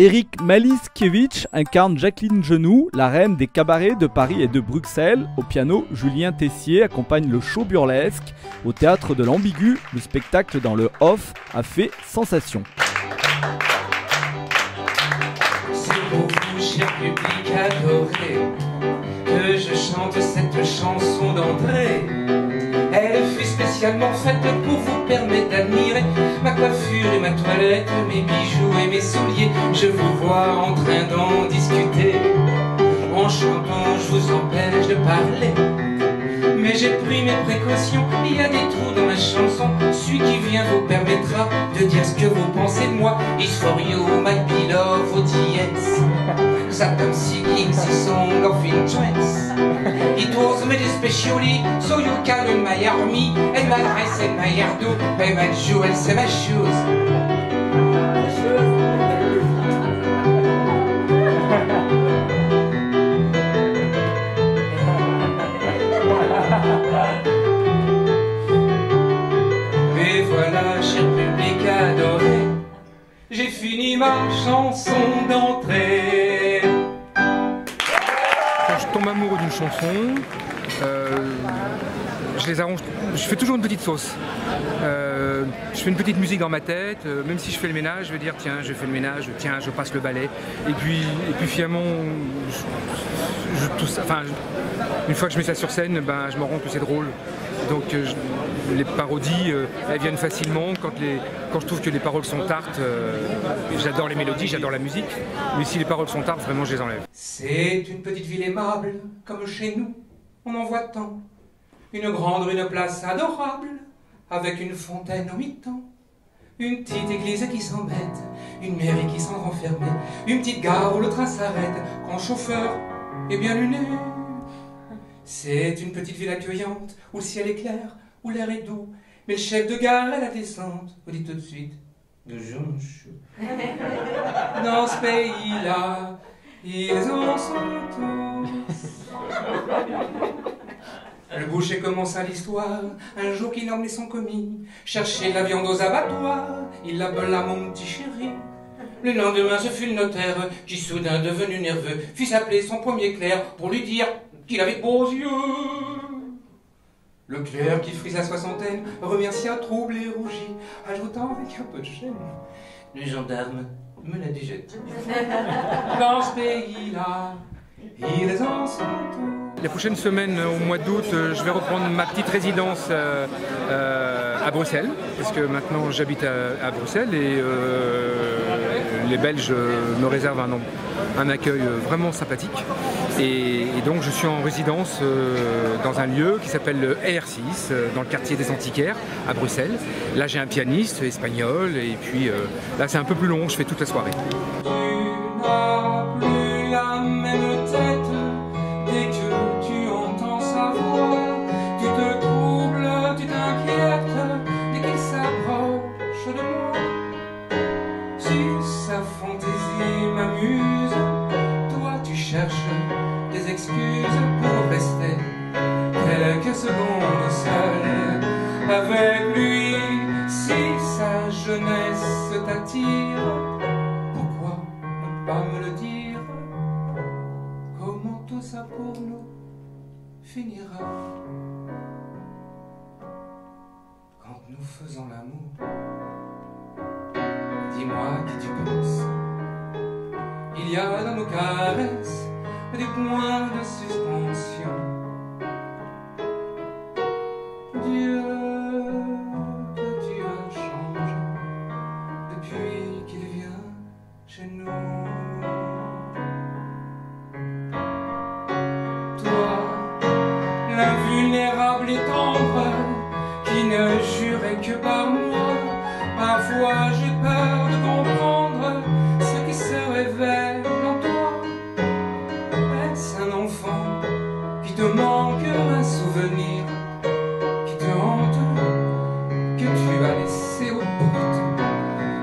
Eric Maliszkiewicz incarne Jacqueline Genoux, la reine des cabarets de Paris et de Bruxelles. Au piano, Julien Tessier accompagne le show burlesque. Au Théâtre de l'Ambigu, le spectacle dans le off a fait sensation. C'est pour vous, cher public adoré, que je chante cette chanson d'entrée. Elle fut spécialement faite pour vous permettre d'admirer ma coiffure et ma toilette, mes bijoux et mes souliers. Je vous vois en train d'en discuter. En chantant, je vous empêche de parler, mais j'ai pris mes précautions. Il y a des trous dans ma chanson. Celui qui vient vous permettra de dire ce que vous pensez de moi. It's for you, my beloved audience. That I'm singing this song of interest. It was made especially so you can own my army and my dress and my hairdo and my jewels and my shoes. Et voilà, cher public adoré, j'ai fini ma chanson d'entrée. Quand je tombe amoureux d'une chanson, je les arrange, je fais toujours une petite sauce. Je fais une petite musique dans ma tête, même si je fais le ménage, je vais dire tiens, je fais le ménage, tiens, je passe le balai. Et puis finalement, tout ça, enfin, une fois que je mets ça sur scène, ben, je me rends compte que c'est drôle. Donc les parodies, elles viennent facilement. Quand je trouve que les paroles sont tartes, j'adore les mélodies, j'adore la musique. Mais si les paroles sont tartes, vraiment, je les enlève. C'est une petite ville aimable, comme chez nous, on en voit tant. Une grande rue, une place adorable, avec une fontaine au mi-temps. Une petite église qui s'embête, une mairie qui s'en renfermait, une petite gare où le train s'arrête, quand chauffeur est bien luné. C'est une petite ville accueillante, où le ciel est clair, où l'air est doux, mais le chef de gare à la descente vous dit tout de suite, de jonche. Dans ce pays-là, ils en sont tous. Le boucher commença l'histoire, un jour qu'il emmenait son commis chercher la viande aux abattoirs, il l'appela mon petit chéri. Le lendemain, ce fut le notaire, qui soudain devenu nerveux, fit appeler son premier clerc pour lui dire qu'il avait de beaux yeux. Le clerc, qui frisa soixantaine, remercia trouble et rougit, ajoutant avec un peu de chaîne, le gendarme me l'a déjà dit. Dans ce pays-là, ils en sont tous. La prochaine semaine, au mois d'août, je vais reprendre ma petite résidence à Bruxelles, parce que maintenant j'habite à Bruxelles et les Belges me réservent un accueil vraiment sympathique. Et donc je suis en résidence dans un lieu qui s'appelle le R6, dans le quartier des Antiquaires, à Bruxelles. Là j'ai un pianiste espagnol et puis là c'est un peu plus long, je fais toute la soirée. Sa fantaisie m'amuse, toi tu cherches des excuses pour rester quelques secondes seule avec lui. Si sa jeunesse t'attire, pourquoi ne pas me le dire? Comment tout ça pour nous finira quand nous faisons l'amour? Dis-moi qui tu penses. Il y a dans nos caresses des points de suspension. Dieu, que tu as changé depuis qu'il vient chez nous. Toi, l'invulnérable et tendre, qui ne jurait que par moi. Parfois j'ai peur de comprendre ce qui se révèle en toi. Est-ce un enfant qui te manque un souvenir qui te hante, que tu as laissé aux portes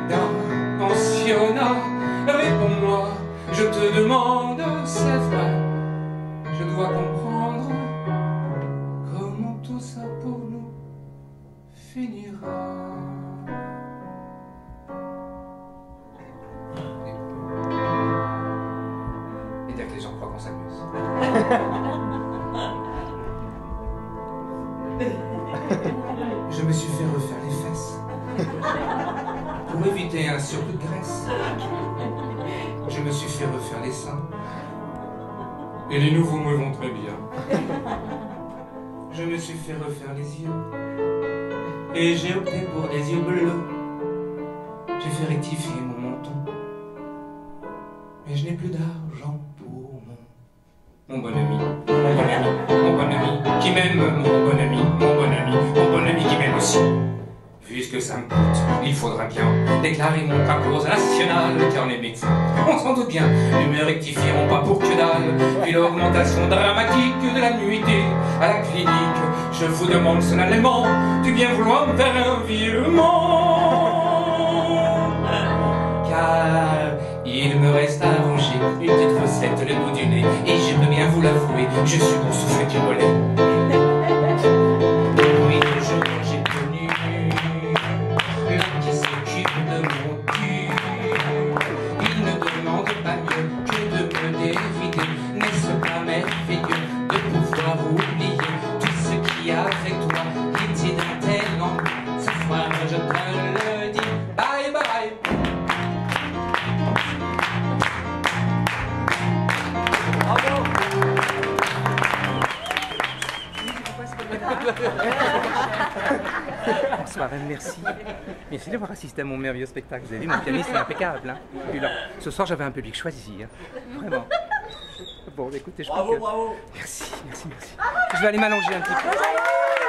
d'un pensionnat? Réponds-moi, je te demande, c'est vrai, je dois comprendre comment tout ça pour nous finira. Thank you. pas qu'on s'amuse. Je me suis fait refaire les fesses pour éviter un surplus de graisse. Je me suis fait refaire les seins. Et les nouveaux me vont très bien. Je me suis fait refaire les yeux. Et j'ai opté pour des yeux bleus. J'ai fait rectifier mon menton. Mais je n'ai plus d'argent pour mon bon ami. Mon bon ami, mon bon ami, qui m'aime, mon bon ami, mon bon ami, mon bon ami qui m'aime aussi. Puisque ça me coûte, il faudra bien déclarer mon cas cause nationale, car les médecins, on s'en doute bien, ne me rectifieront pas pour que dalle. Puis l'augmentation dramatique de la nuitée à la clinique, je vous demande solennellement de bien vouloir me faire un virement. Car il me reste à arranger une petite recette le bout du nez, et je veux bien vous l'avouer, je suis bon souffle du relais. Merci. Merci d'avoir assisté à mon merveilleux spectacle. Vous avez vu, mon pianiste est impeccable. Hein. Puis là, ce soir, j'avais un public choisi. Hein. Vraiment. Bon, écoutez, je pense que... Bravo, bravo. Merci, merci, merci. Je vais aller m'allonger un petit peu.